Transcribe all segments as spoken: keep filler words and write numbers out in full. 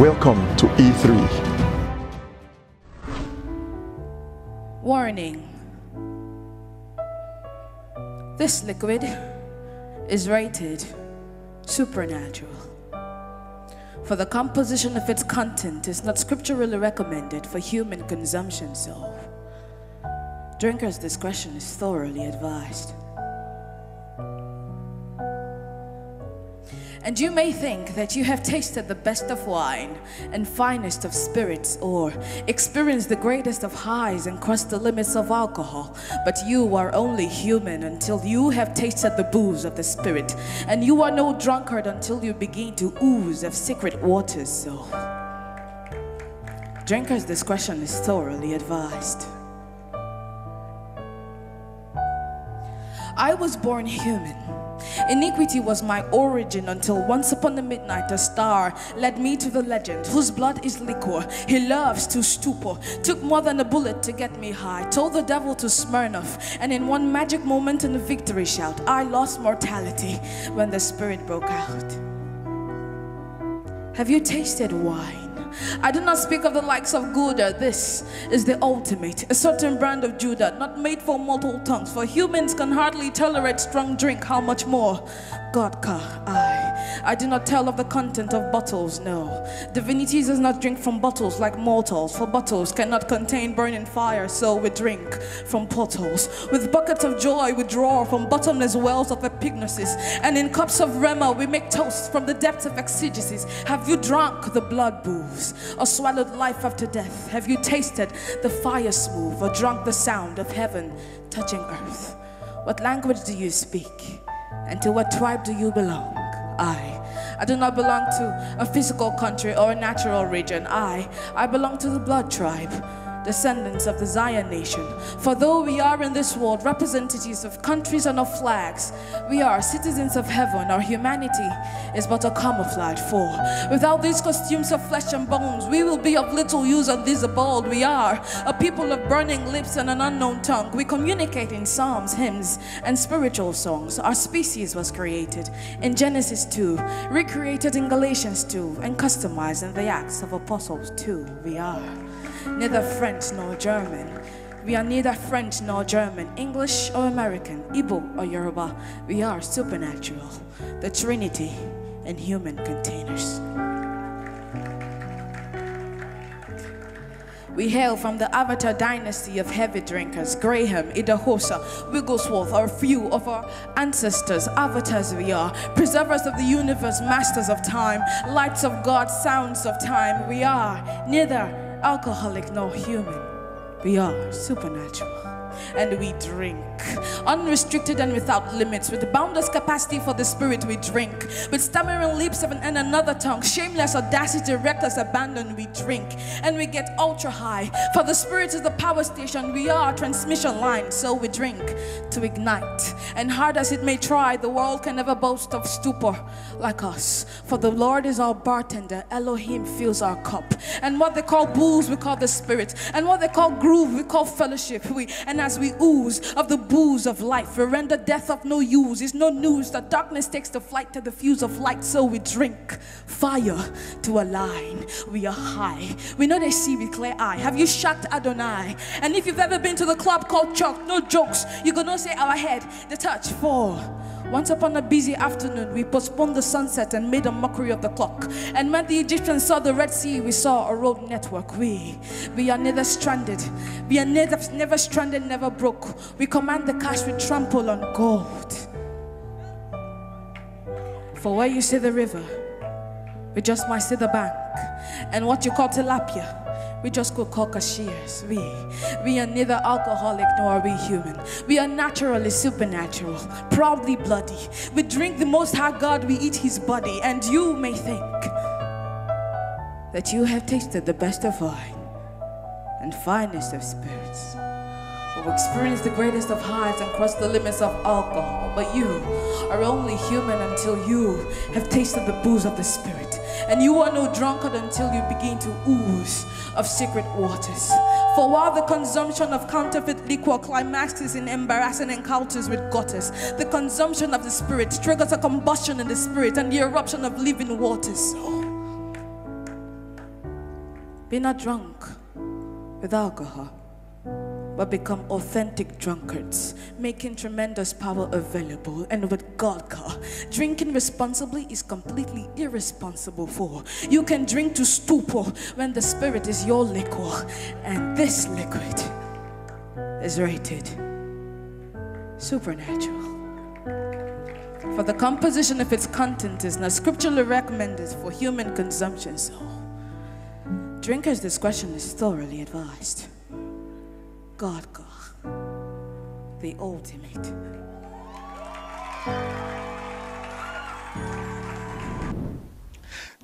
Welcome to E three. Warning. This liquid is rated supernatural. For the composition of its content is not scripturally recommended for human consumption, so drinker's discretion is thoroughly advised. And you may think that you have tasted the best of wine and finest of spirits, or experienced the greatest of highs and crossed the limits of alcohol, but you are only human until you have tasted the booze of the Spirit, and you are no drunkard until you begin to ooze of sacred waters, so drinker's discretion is thoroughly advised. I was born human. Iniquity was my origin until once upon the midnight a star led me to the legend whose blood is liquor. He loves to stupor, took more than a bullet to get me high, told the devil to Smirnoff, and in one magic moment in a victory shout, I lost mortality when the Spirit broke out. Have you tasted wine? I do not speak of the likes of Gouda. This is the ultimate, a certain brand of Judah, not made for mortal tongues, for humans can hardly tolerate strong drink, how much more God car I. I do not tell of the content of bottles, no. Divinity does not drink from bottles like mortals, for bottles cannot contain burning fire, so we drink from portals. With buckets of joy we draw from bottomless wells of epignosis, and in cups of Rema we make toasts from the depths of exegesis. Have you drunk the blood booze? Or swallowed life after death? Have you tasted the fire smooth, or drunk the sound of heaven touching earth? What language do you speak? And to what tribe do you belong? I. I do not belong to a physical country or a natural region. I. I belong to the blood tribe, descendants of the Zion nation. For though we are in this world representatives of countries and of flags, we are citizens of heaven. Our humanity is but a camouflage, for without these costumes of flesh and bones, we will be of little use on this abode. We are a people of burning lips and an unknown tongue. We communicate in psalms, hymns, and spiritual songs. Our species was created in Genesis two, recreated in Galatians two, and customized in the Acts of Apostles two. We are neither French nor German. We are neither French nor German, English or American, Igbo or Yoruba. We are supernatural, the Trinity in human containers. We hail from the avatar dynasty of heavy drinkers, Graham, Idahosa, Wigglesworth, or a few of our ancestors. Avatars we are, preservers of the universe, masters of time, lights of God, sounds of time. We are neither alcoholic nor human. We are supernatural, and we drink unrestricted and without limits, with boundless capacity for the Spirit. We drink with stammering lips of an, and another tongue, shameless audacity, reckless abandon. We drink, and we get ultra high, for the Spirit is the power station. We are transmission line, so we drink to ignite, and hard as it may try, the world can never boast of stupor like us, for the Lord is our bartender. Elohim fills our cup, and what they call booze we call the Spirit, and what they call groove we call fellowship. We and as we ooze of the booze of life, we render death of no use. It's no news that darkness takes the flight to the fuse of light, so we drink fire to align. We are high. We know they see with clear eye. Have you shocked Adonai? And if you've ever been to the club called Chuck, no jokes. You gonna say our head, the touch, fall. Once upon a busy afternoon, we postponed the sunset and made a mockery of the clock. And when the Egyptians saw the Red Sea, we saw a road network. We, we are neither stranded. We are neither, never stranded, never broke. We command the cash, we trample on gold. For where you see the river, we just might see the bank. And what you call tilapia, we just go cashiers. We, we are neither alcoholic nor are we human. We are naturally supernatural, proudly bloody. We drink the Most High God, we eat His body. And you may think that you have tasted the best of wine and finest of spirits, or experienced the greatest of highs and crossed the limits of alcohol. But you are only human until you have tasted the booze of the Spirit. And you are no drunkard until you begin to ooze of sacred waters. For while the consumption of counterfeit liquor climaxes in embarrassing encounters with gutters, the consumption of the Spirit triggers a combustion in the Spirit and the eruption of living waters. So, Be not drunk with alcohol, but become authentic drunkards, making tremendous power available and with Godka. Drinking responsibly is completely irresponsible for. You can drink to stupor when the spirit is your liquor, and this liquid is rated supernatural. For the composition of its content is not scripturally recommended for human consumption, so drinker's discretion is thoroughly advised. God, God, the ultimate.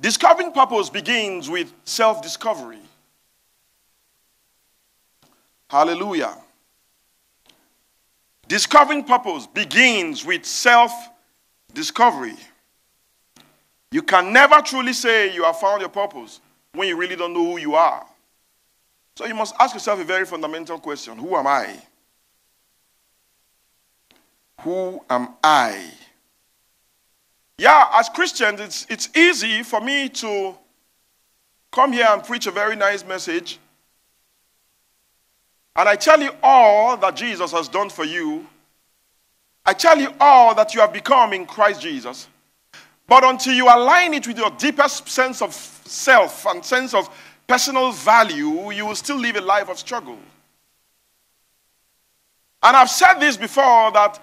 Discovering purpose begins with self-discovery. Hallelujah. Discovering purpose begins with self-discovery. You can never truly say you have found your purpose when you really don't know who you are. So you must ask yourself a very fundamental question. Who am I? Who am I? Yeah, as Christians, it's, it's easy for me to come here and preach a very nice message. And I tell you all that Jesus has done for you. I tell you all that you have become in Christ Jesus. But until you align it with your deepest sense of self and sense of personal value, you will still live a life of struggle. And I've said this before, that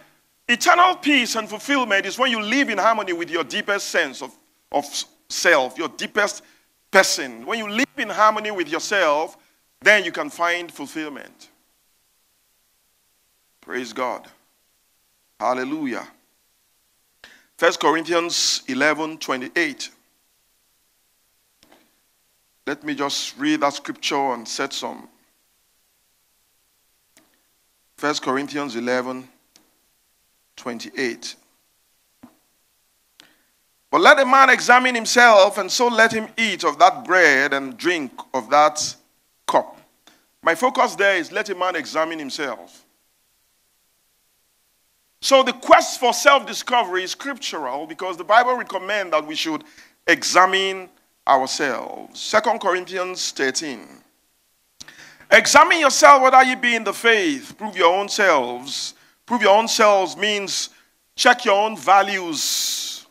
eternal peace and fulfillment is when you live in harmony with your deepest sense of, of self, your deepest person. When you live in harmony with yourself, then you can find fulfillment. Praise God. Hallelujah. First Corinthians eleven twenty-eight. Let me just read that scripture and set some. First Corinthians eleven twenty-eight. But let a man examine himself, and so let him eat of that bread and drink of that cup. My focus there is let a man examine himself. So the quest for self-discovery is scriptural, because the Bible recommends that we should examine ourselves. Second Corinthians thirteen. Examine yourself whether you be in the faith. Prove your own selves. Prove your own selves means check your own values.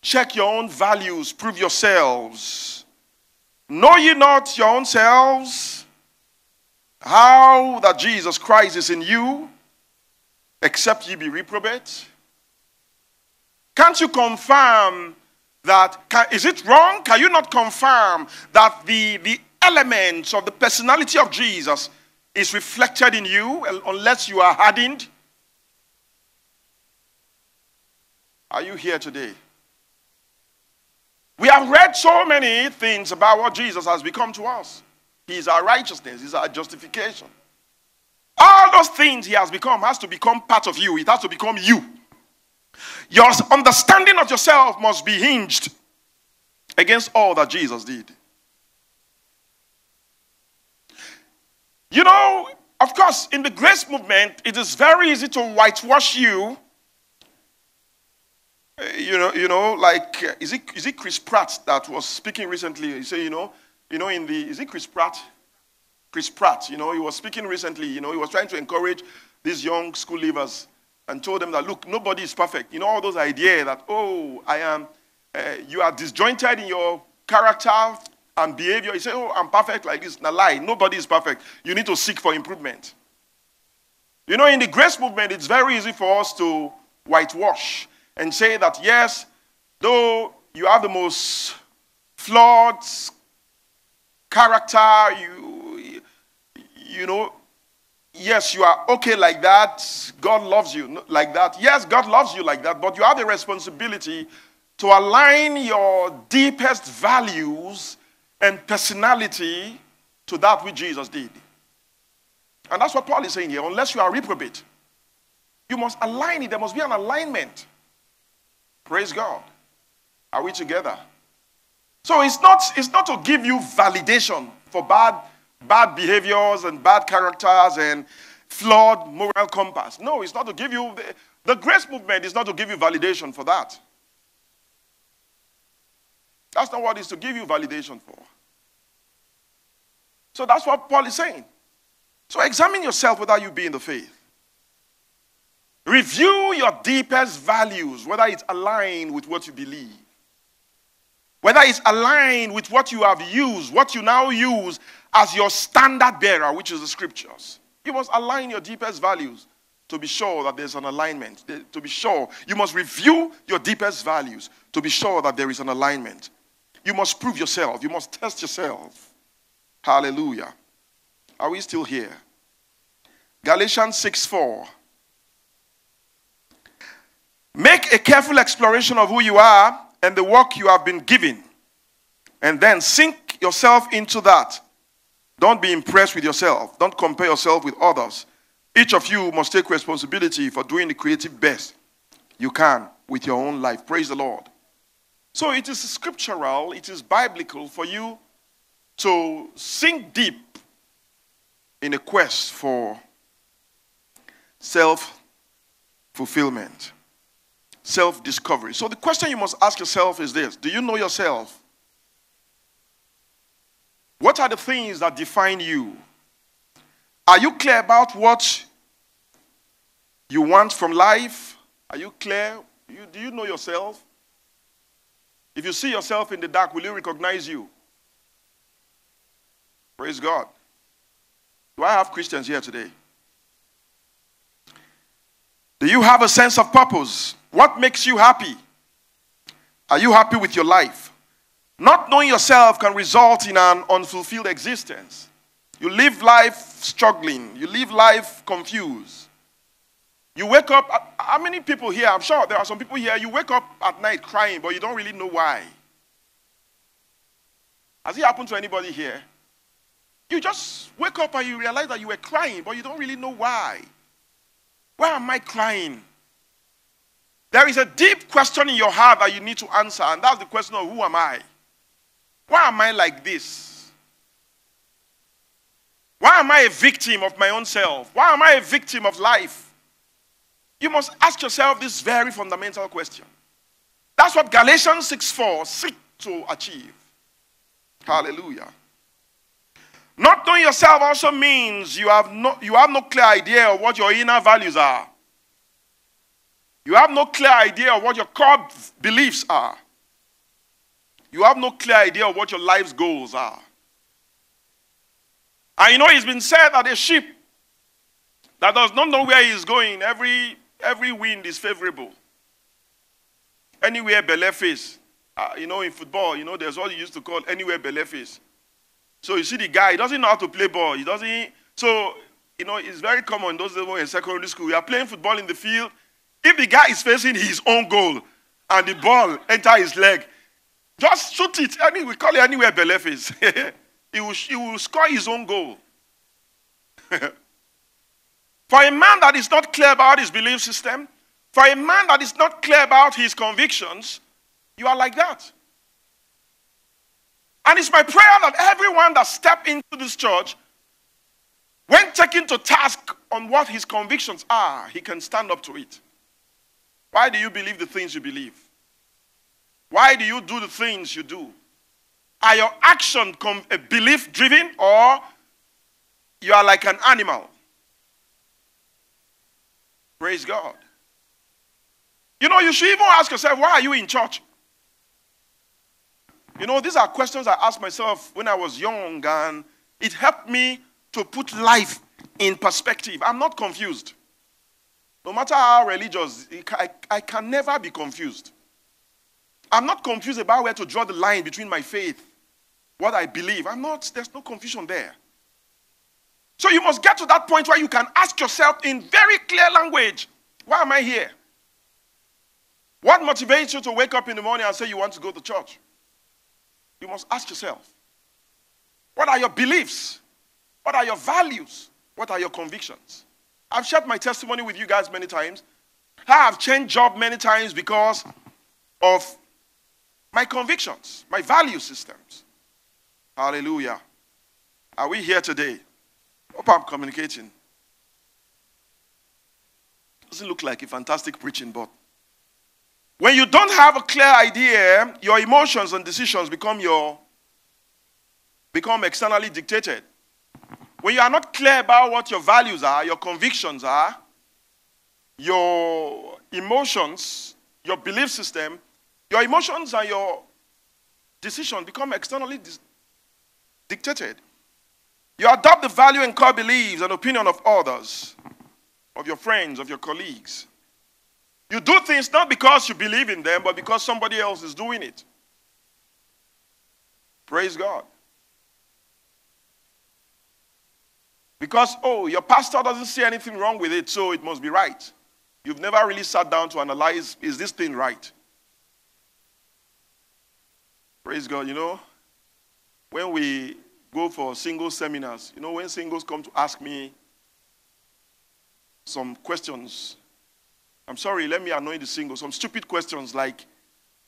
Check your own values. Prove yourselves. Know ye not your own selves, how that Jesus Christ is in you, except ye be reprobate? Can't you confirm that, can, is it wrong? Can you not confirm that the, the elements of the personality of Jesus is reflected in you unless you are hardened? Are you here today? We have read so many things about what Jesus has become to us. He is our righteousness. He is our justification. All those things he has become has to become part of you. It has to become you. Your understanding of yourself must be hinged against all that Jesus did. You know, of course, in the grace movement, it is very easy to whitewash you. You know, you know, like uh, is it is it Chris Pratt that was speaking recently? He said, you know, you know, in the is it Chris Pratt? Chris Pratt, you know, he was speaking recently. You know, he was trying to encourage these young school leavers, and told them that, look, nobody is perfect. You know, all those ideas that, oh, I am, uh, you are disjointed in your character and behavior. You say, oh, I'm perfect like this. Now lie. Nobody is perfect. You need to seek for improvement. You know, in the grace movement, it's very easy for us to whitewash and say that, yes, though you have the most flawed character, you, you know, yes, you are okay like that. God loves you like that. Yes, God loves you like that. But you have the responsibility to align your deepest values and personality to that which Jesus did. And that's what Paul is saying here. Unless you are reprobate, you must align it. There must be an alignment. Praise God. Are we together? So it's not, it's not to give you validation for bad bad behaviors and bad characters and flawed moral compass. No, it's not to give you, the, the grace movement is not to give you validation for that. That's not what it's to give you validation for. So that's what Paul is saying. So examine yourself whether you be in the faith. Review your deepest values, whether it's aligned with what you believe. Whether it's aligned with what you have used, what you now use as your standard bearer, which is the scriptures. You must align your deepest values to be sure that there's an alignment. To be sure, you must review your deepest values to be sure that there is an alignment. You must prove yourself. You must test yourself. Hallelujah. Are we still here? Galatians six four. Make a careful exploration of who you are and the work you have been given, and then sink yourself into that. Don't be impressed with yourself. Don't compare yourself with others. Each of you must take responsibility for doing the creative best you can with your own life. Praise the Lord. So it is scriptural, it is biblical for you to sink deep in a quest for self-fulfillment. Self-discovery. So the question you must ask yourself is this. Do you know yourself? What are the things that define you? Are you clear about what you want from life? Are you clear? You, do you know yourself? If you see yourself in the dark, will you recognize you? Praise God. Do I have Christians here today? Do you have a sense of purpose? What makes you happy? Are you happy with your life? Not knowing yourself can result in an unfulfilled existence. You live life struggling. You live life confused. You wake up, at, how many people here, I'm sure there are some people here, you wake up at night crying, but you don't really know why. Has it happened to anybody here? You just wake up and you realize that you were crying, but you don't really know why. Why am I crying? There is a deep question in your heart that you need to answer, and that's the question of who am I? Why am I like this? Why am I a victim of my own self? Why am I a victim of life? You must ask yourself this very fundamental question. That's what Galatians six four seeks to achieve. Hallelujah. Not knowing yourself also means you have no, you have no clear idea of what your inner values are. You have no clear idea of what your core beliefs are. You have no clear idea of what your life's goals are. And you know, it's been said that a sheep that does not know where he is going, every, every wind is favorable. Anywhere beleface. Uh, you know, in football, you know, there's what you used to call anywhere beleface. So you see the guy, he doesn't know how to play ball. He doesn't, so, you know, it's very common in those days in secondary school. We are playing football in the field. If the guy is facing his own goal and the ball enters his leg, just shoot it. I mean, we call it anywhere beleface. he, will, he will score his own goal. For a man that is not clear about his belief system, for a man that is not clear about his convictions, you are like that. And it's my prayer that everyone that steps into this church, when taken to task on what his convictions are, he can stand up to it. Why do you believe the things you believe? Why do you do the things you do? Are your actions belief-driven, or you are like an animal? Praise God. You know, you should even ask yourself, why are you in church? You know, these are questions I asked myself when I was young, and it helped me to put life in perspective. I'm not confused. No matter how religious, I, I can never be confused. I'm not confused about where to draw the line between my faith, what I believe. I'm not, there's no confusion there. So you must get to that point where you can ask yourself in very clear language, why am I here? What motivates you to wake up in the morning and say you want to go to church? You must ask yourself, what are your beliefs? What are your values? What are your convictions? I've shared my testimony with you guys many times. I have changed job many times because of my convictions, my value systems. Hallelujah. Are we here today? Hope I'm communicating. Doesn't look like a fantastic preaching, but when you don't have a clear idea, your emotions and decisions become your become externally dictated. When you are not clear about what your values are, your convictions are, your emotions, your belief system, your emotions and your decisions become externally dictated. You adopt the value and core beliefs and opinion of others, of your friends, of your colleagues. You do things not because you believe in them, but because somebody else is doing it. Praise God. Because, oh, your pastor doesn't see anything wrong with it, so it must be right. You've never really sat down to analyze, is this thing right? Praise God. You know, when we go for single seminars, you know, when singles come to ask me some questions, I'm sorry, let me annoy the singles. Some stupid questions like,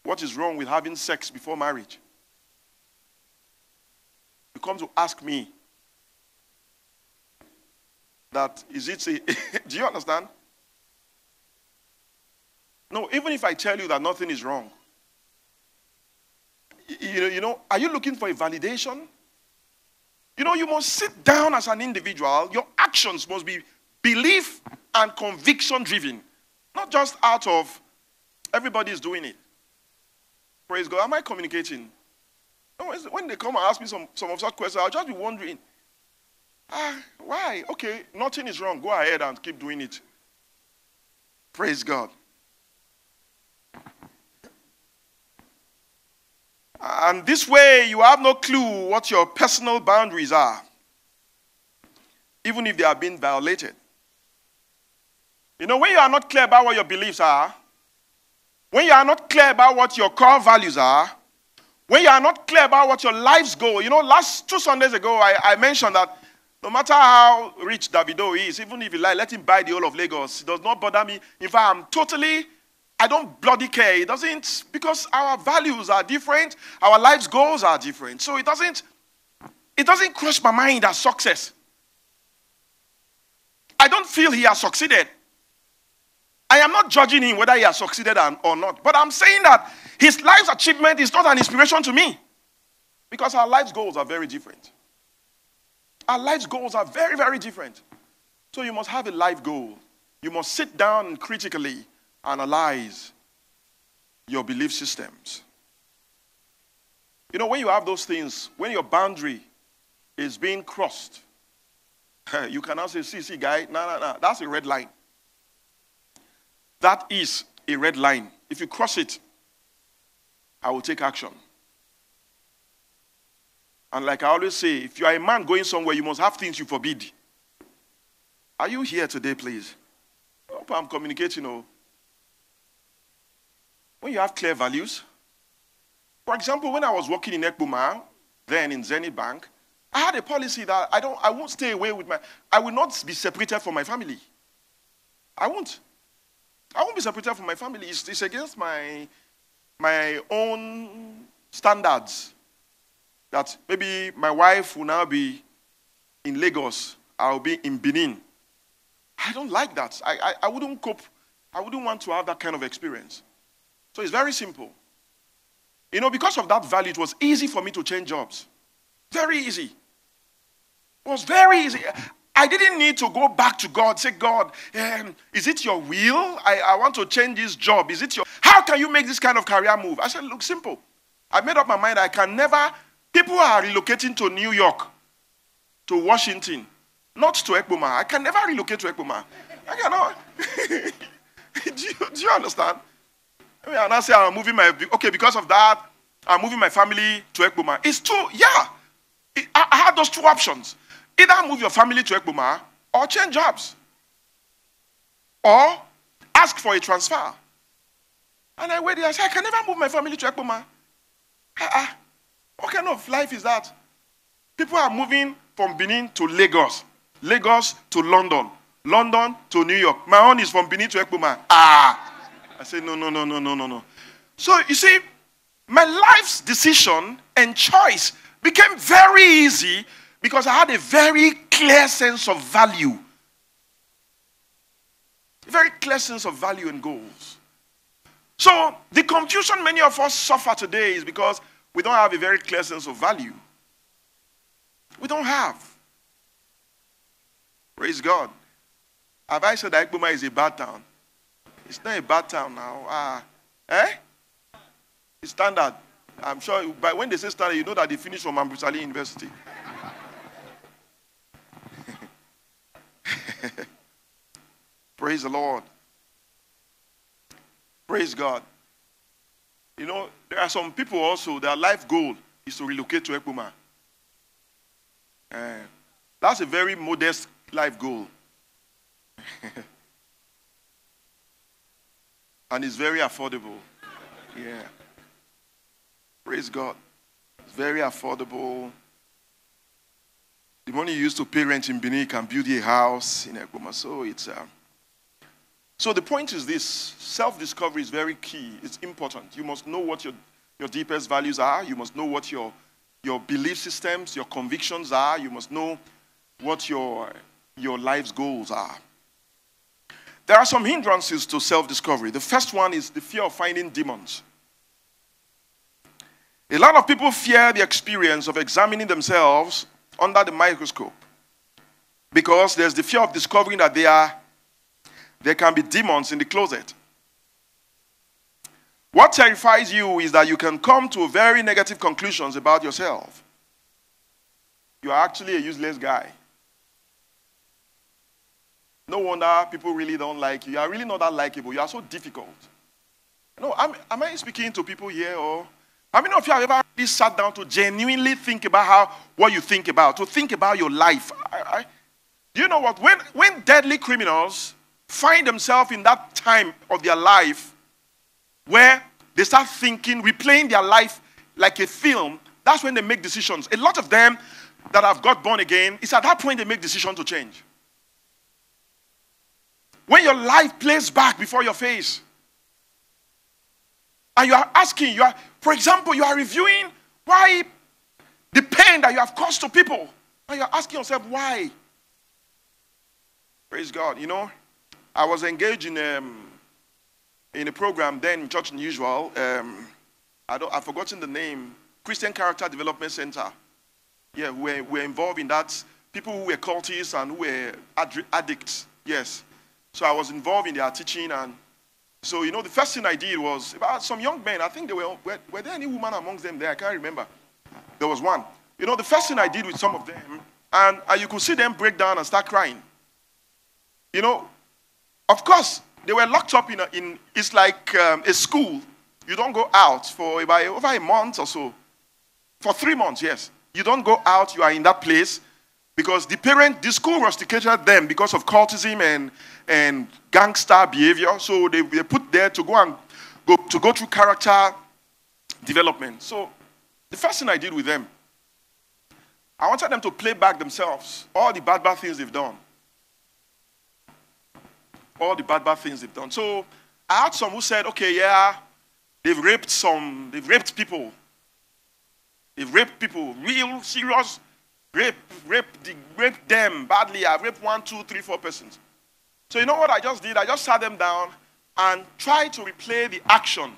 what is wrong with having sex before marriage? You come to ask me that, is it a, do you understand? No, even if I tell you that nothing is wrong, you know, you know, are you looking for a validation? You know, you must sit down as an individual. Your actions must be belief and conviction driven. Not just out of everybody's doing it. Praise God. Am I communicating? No, when they come and ask me some, some of such questions, I'll just be wondering, ah, why? Okay, nothing is wrong. Go ahead and keep doing it. Praise God. And this way, you have no clue what your personal boundaries are, even if they are being violated. You know, when you are not clear about what your beliefs are, when you are not clear about what your core values are, when you are not clear about what your life's goal, you know, last two Sundays ago, I, I mentioned that no matter how rich Davido is, even if he like, let him buy the whole of Lagos, it does not bother me. In fact, I'm totally, I don't bloody care. It doesn't, because our values are different, our life's goals are different. So it doesn't, it doesn't cross my mind as success. I don't feel he has succeeded. I am not judging him whether he has succeeded or not. But I'm saying that his life's achievement is not an inspiration to me. Because our life's goals are very different. Our life's goals are very, very different. So you must have a life goal. You must sit down critically, analyze your belief systems. You know, when you have those things, when your boundary is being crossed, you cannot say, see, see, guy, no, no, no, that's a red line. That is a red line. If you cross it, I will take action. And like I always say, if you are a man going somewhere, you must have things you forbid. Are you here today, please? I hope I'm communicating. Oh. When you have clear values, for example, when I was working in Ekpoma, then in Zenith Bank, I had a policy that I, don't, I won't stay away with my, I will not be separated from my family. I won't. I won't be separated from my family. It's, it's against my, my own standards that maybe my wife will now be in Lagos. I'll be in Benin. I don't like that. I, I, I wouldn't cope. I wouldn't want to have that kind of experience. So it's very simple. You know, because of that value, it was easy for me to change jobs. Very easy. It was very easy. I didn't need to go back to God, say, God, um, is it your will? I, I want to change this job. Is it your, how can you make this kind of career move? I said, look, simple. I made up my mind I can never, people are relocating to New York, to Washington, not to Ekpoma. I can never relocate to Ekpoma. I cannot. do, you, do you understand? I mean, and I say I'm moving my, okay, because of that, I'm moving my family to Ekpoma. It's too, yeah. It, I, I had those two options. Either move your family to Ekpoma or change jobs. Or ask for a transfer. And I waited. I said, I can never move my family to Ekpoma. Uh-uh. What kind of life is that? People are moving from Benin to Lagos. Lagos to London. London to New York. My own is from Benin to Ekpoma. Ah! I said, no, no, no, no, no, no, no. So, you see, my life's decision and choice became very easy because I had a very clear sense of value. A very clear sense of value and goals. So the confusion many of us suffer today is because we don't have a very clear sense of value. We don't have. Praise God. Have I said that Ekpoma is a bad town? It's not a bad town now. Uh, eh? It's standard. I'm sure, but when they say standard, you know that they finished from Ambrisali University. Praise the Lord. Praise God. You know, there are some people also, their life goal is to relocate to Ekpoma. Uh, that's a very modest life goal. And it's very affordable. Yeah. Praise God. It's very affordable. The money you used to pay rent in Benin can build a house in Ekpoma. So it's... Uh, So the point is this, self-discovery is very key. It's important. You must know what your, your deepest values are. You must know what your, your belief systems, your convictions are. You must know what your, your life's goals are. There are some hindrances to self-discovery. The first one is the fear of finding demons. A lot of people fear the experience of examining themselves under the microscope because there's the fear of discovering that they are there can be demons in the closet. What terrifies you is that you can come to very negative conclusions about yourself. You are actually a useless guy. No wonder people really don't like you. You are really not that likable. You are so difficult. No, I'm, am I speaking to people here? Or how many of you have ever really sat down to genuinely think about how what you think about, to think about your life? I, I, do you know what? When, when deadly criminals find themselves in that time of their life where they start thinking, replaying their life like a film, that's when they make decisions. A lot of them that have got born again, it's at that point they make decisions to change. When your life plays back before your face, and you are asking, you are, for example, you are reviewing why the pain that you have caused to people, and you are asking yourself, why? Praise God, you know. I was engaged in, um, in a program then in Church Unusual. Um, I don't, I've forgotten the name. Christian Character Development Center. Yeah, we're, we're involved in that. People who were cultists and who were addicts. Yes. So I was involved in their teaching. And so, you know, the first thing I did was about some young men. I think they were, were, were there any woman amongst them there? I can't remember. There was one. You know, the first thing I did with some of them, and, and you could see them break down and start crying. You know, of course, they were locked up in, a, in it's like um, a school. You don't go out for about over a month or so. For three months, yes. You don't go out, you are in that place. Because the parent, the school rusticated them because of cultism and, and gangster behavior. So they were put there to go, and go, to go through character development. So the first thing I did with them, I wanted them to play back themselves, all the bad, bad things they've done. All the bad, bad things they've done. So I had some who said, okay, yeah, they've raped some, they've raped people. They've raped people, real, serious, rape, rape, rape them badly. I've raped one, two, three, four persons. So you know what I just did? I just sat them down and tried to replay the action.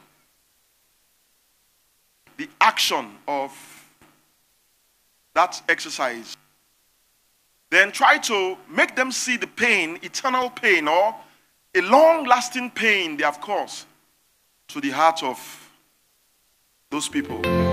The action of that exercise. Then try to make them see the pain, eternal pain, or a long-lasting pain they have caused to the heart of those people.